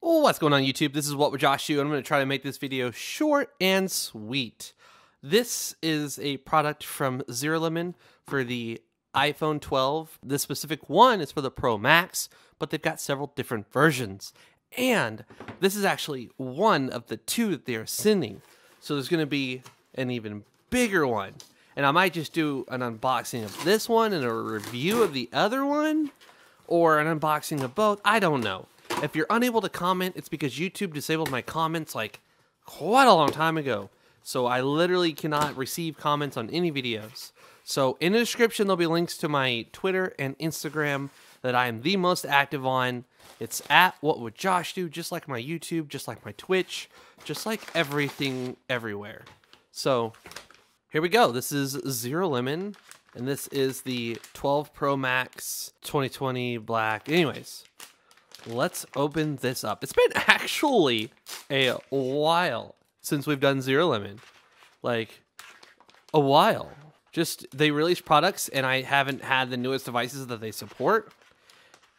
What's going on YouTube? This is What Would Josh Do, and I'm going to try to make this video short and sweet. This is a product from ZeroLemon for the iPhone 12. This specific one is for the Pro Max, but they've got several different versions. And this is actually one of the two that they are sending. So there's going to be an even bigger one. And I might just do an unboxing of this one and a review of the other one, or an unboxing of both. I don't know. If you're unable to comment, it's because YouTube disabled my comments like quite a long time ago. So I literally cannot receive comments on any videos. So in the description, there'll be links to my Twitter and Instagram that I am the most active on. It's at What Would Josh Do, just like my YouTube, just like my Twitch, just like everything everywhere. So here we go. This is ZeroLemon, and this is the 12 Pro Max 2020 black. Anyways, let's open this up. It's been actually a while since we've done ZeroLemon. Like, a while. Just, they release products, and I haven't had the newest devices that they support.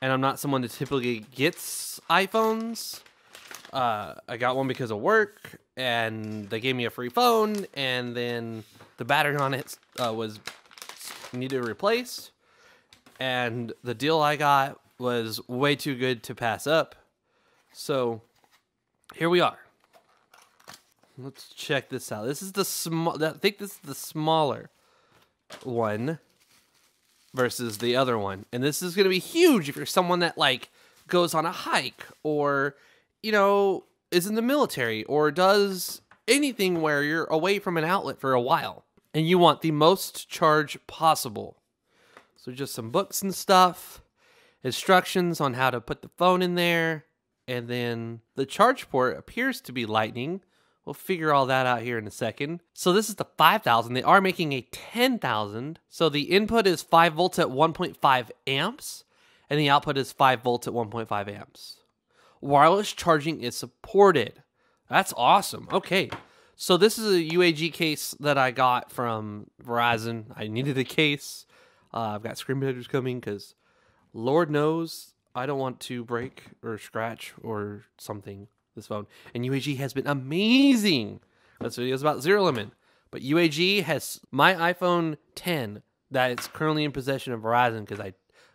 And I'm not someone that typically gets iPhones. I got one because of work, and they gave me a free phone, and then the battery on it was needed to replace. And the deal I got was way too good to pass up. So here we are. Let's check this out. This is the small, I think this is the smaller one versus the other one. And this is going to be huge if you're someone that like goes on a hike, or, you know, is in the military, or does anything where you're away from an outlet for a while and you want the most charge possible. So just some books and stuff. Instructions on how to put the phone in there, and then the charge port appears to be Lightning. We'll figure all that out here in a second. So this is the 5,000. They are making a 10,000. So the input is 5 volts at 1.5 amps, and the output is 5 volts at 1.5 amps. Wireless charging is supported. That's awesome. Okay. So this is a UAG case that I got from Verizon. I needed a case. I've got screen protectors coming because Lord knows I don't want to break or scratch or something this phone. And UAG has been amazing. This video is about ZeroLemon. But UAG has my iPhone 10 that it's currently in possession of Verizon, because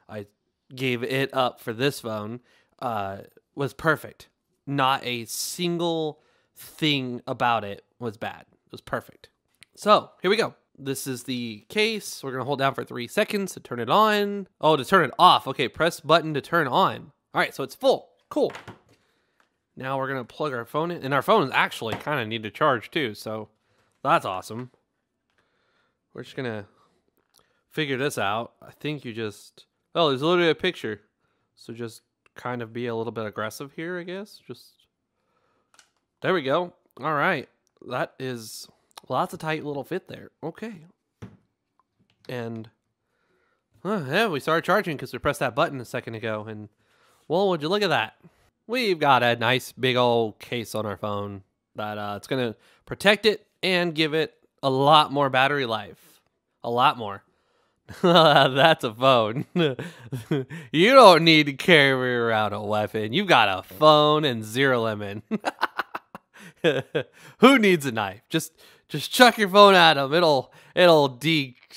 I gave it up for this phone, was perfect. Not a single thing about it was bad. It was perfect. So here we go. This is the case. We're going to hold down for 3 seconds to turn it on. Oh, to turn it off. Okay, press button to turn on. All right, so it's full. Cool. Now we're going to plug our phone in. And our phones actually kind of need to charge too, so that's awesome. We're just going to figure this out. I think you just... Oh, there's literally a picture. So just kind of be a little bit aggressive here, I guess. Just... There we go. All right. That is... Well, that's a tight little fit there. Okay. And yeah, we started charging because we pressed that button a second ago. And, well, would you look at that? We've got a nice big old case on our phone that it's going to protect it and give it a lot more battery life. A lot more. That's a phone. You don't need to carry around a weapon. You've got a phone and ZeroLemon. Who needs a knife? Just chuck your phone at him. It'll decapitate.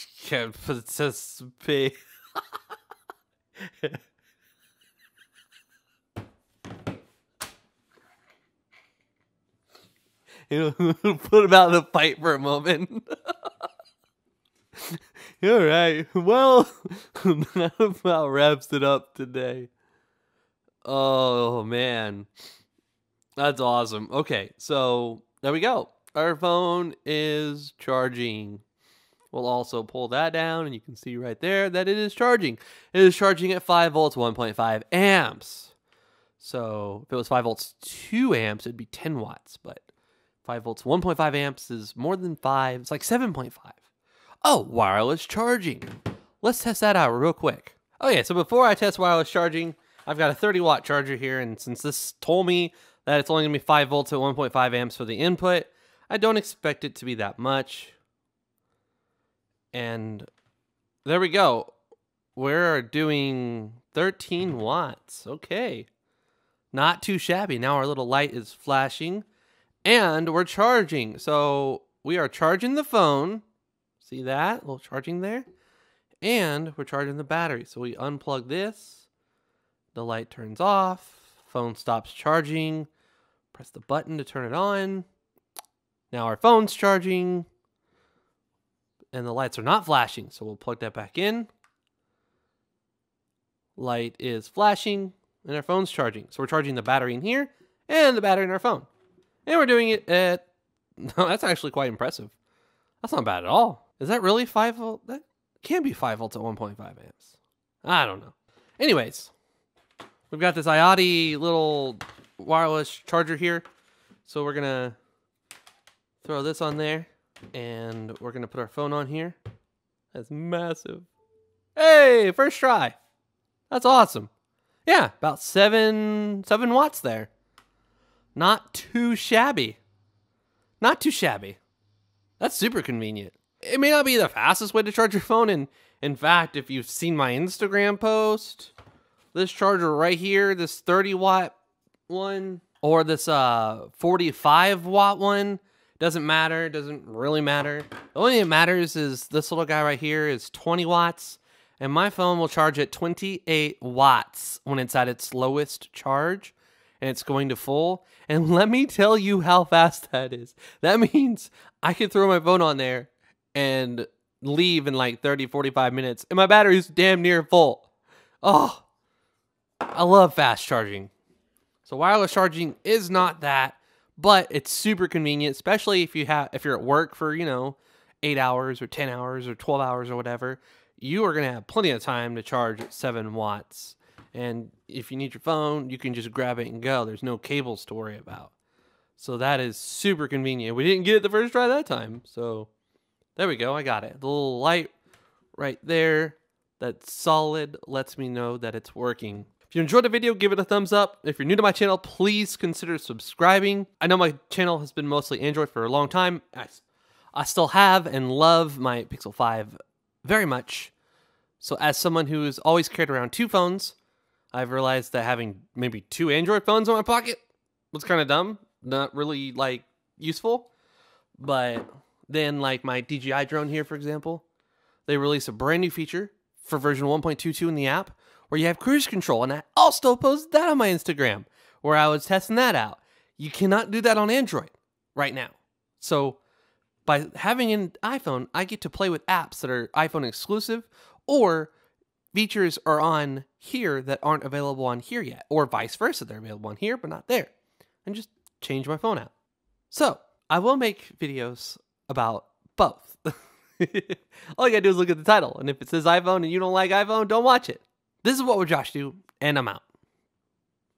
It'll put him out of the fight for a moment. All right. Well, that about wraps it up today. Oh man, that's awesome. Okay, so there we go. Our phone is charging. We'll also pull that down, and you can see right there that it is charging. It is charging at 5 volts, 1.5 amps. So if it was 5 volts, 2 amps, it'd be 10 watts. But 5 volts, 1.5 amps is more than 5. It's like 7.5. Oh, wireless charging. Let's test that out real quick. Oh, yeah, so before I test wireless charging, I've got a 30-watt charger here, and since this told me that it's only going to be 5 volts at 1.5 amps for the input, I don't expect it to be that much. And there we go. We're doing 13 watts. Okay. Not too shabby. Now our little light is flashing and we're charging. So we are charging the phone. See that? A little charging there. And we're charging the battery. So we unplug this. The light turns off. Phone stops charging. Press the button to turn it on. Now our phone's charging. And the lights are not flashing. So we'll plug that back in. Light is flashing. And our phone's charging. So we're charging the battery in here and the battery in our phone. And we're doing it at... No, that's actually quite impressive. That's not bad at all. Is that really 5 volt? That can be 5 volts at 1.5 amps. I don't know. Anyways, we've got this IOTI little wireless charger here. So we're going to throw this on there. And we're going to put our phone on here. That's massive. Hey, first try. That's awesome. Yeah, about seven watts there. Not too shabby. Not too shabby. That's super convenient. It may not be the fastest way to charge your phone. And in fact, if you've seen my Instagram post, this charger right here, this 30 watt one or this 45 watt one, doesn't matter. Doesn't really matter. The only thing that matters is this little guy right here is 20 watts. And my phone will charge at 28 watts when it's at its lowest charge and it's going to full. And let me tell you how fast that is. That means I could throw my phone on there and leave in like 30, 45 minutes. And my battery's damn near full. Oh, I love fast charging. So wireless charging is not that, but it's super convenient, especially if you're at work for, you know, 8 hours or 10 hours or 12 hours or whatever. You are going to have plenty of time to charge at 7 watts. And if you need your phone, you can just grab it and go. There's no cables to worry about. So that is super convenient. We didn't get it the first try that time. So there we go. I got it. The little light right there that's solid lets me know that it's working. If you enjoyed the video, give it a thumbs up. If you're new to my channel, please consider subscribing. I know my channel has been mostly Android for a long time. I still have and love my Pixel 5 very much. So as someone who's always carried around 2 phones, I've realized that having maybe 2 Android phones in my pocket was kind of dumb, not really like useful. But then like my DJI drone here, for example, they released a brand new feature for version 1.22 in the app where you have cruise control. And I also posted that on my Instagram where I was testing that out. You cannot do that on Android right now. So by having an iPhone, I get to play with apps that are iPhone exclusive, or features are on here that aren't available on here yet, or vice versa. They're available on here, but not there, and just change my phone out. So I will make videos about both. All you gotta do is look at the title, and if it says iPhone and you don't like iPhone, don't watch it. This is What Would Josh Do, and I'm out.